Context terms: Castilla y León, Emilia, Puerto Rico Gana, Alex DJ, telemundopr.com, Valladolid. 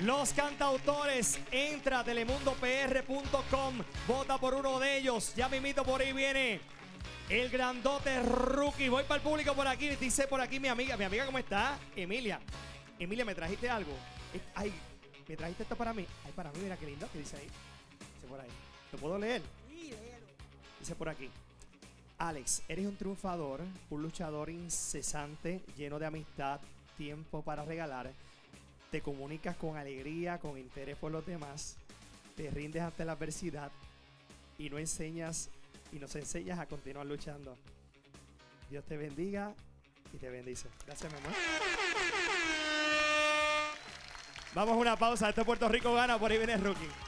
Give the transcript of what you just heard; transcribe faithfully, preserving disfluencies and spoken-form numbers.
Los cantautores, entra a telemundo p r punto com, vota por uno de ellos. Ya mismito por ahí viene el grandote rookie. Voy para el público por aquí, dice por aquí mi amiga. Mi amiga, ¿cómo está? Emilia. Emilia, ¿me trajiste algo? Ay, ¿me trajiste esto para mí? Ay, para mí, mira qué lindo. ¿Qué dice ahí? Dice por ahí. ¿Lo puedo leer? Sí, léelo. Dice por aquí. Alex, eres un triunfador, un luchador incesante, lleno de amistad, tiempo para regalar. Te comunicas con alegría, con interés por los demás, te rindes ante la adversidad y no enseñas y nos enseñas a continuar luchando. Dios te bendiga y te bendice. Gracias, mi amor. Vamos a una pausa. Esto es Puerto Rico Gana, por ahí viene el rookie.